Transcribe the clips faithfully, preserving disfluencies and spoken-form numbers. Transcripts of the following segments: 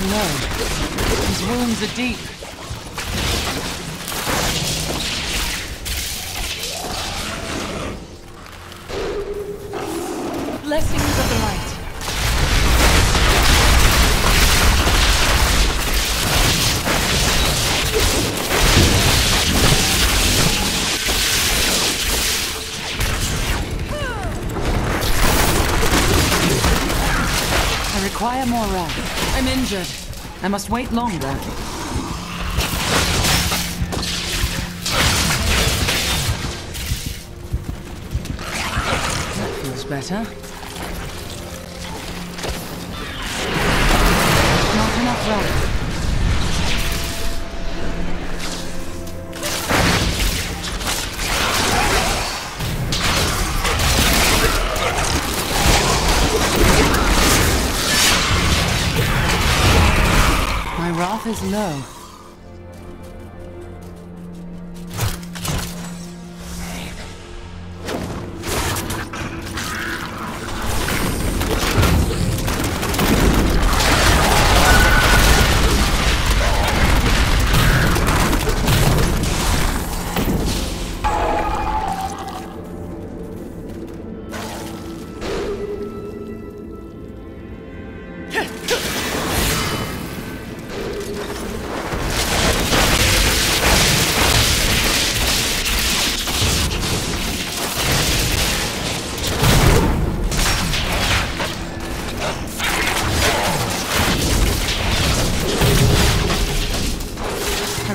to know. His wounds are deep. Blessings of the light. I require more rest. I'm injured. I must wait longer. That feels better. Not enough rest. Wrath is low.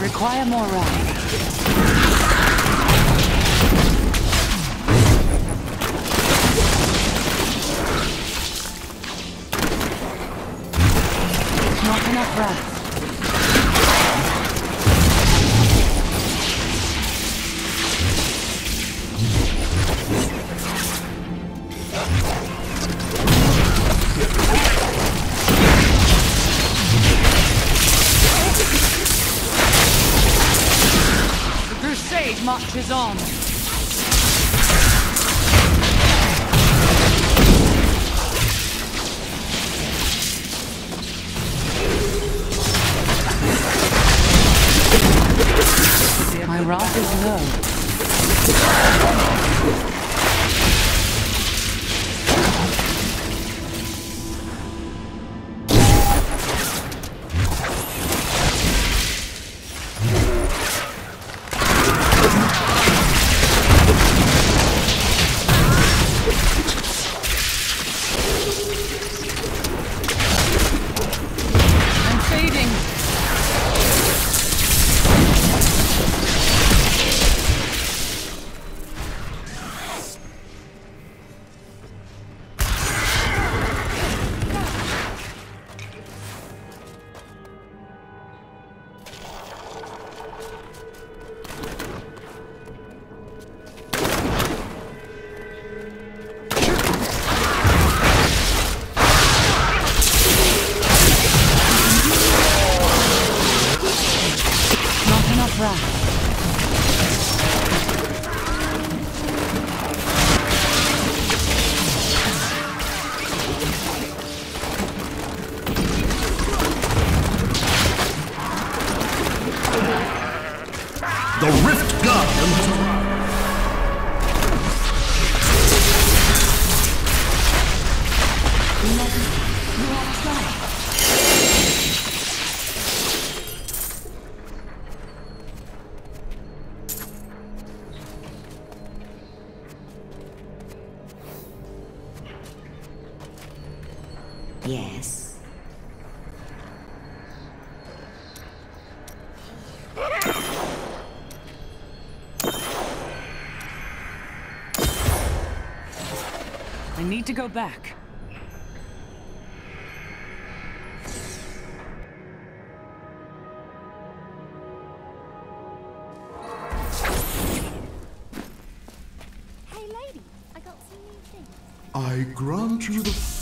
Require more rest. Not enough rest. Marches on. My wrath is The Rift God has arrived. Eleven, you are asleep. Yes. I need to go back. Hey lady, I got some new things. I grant you the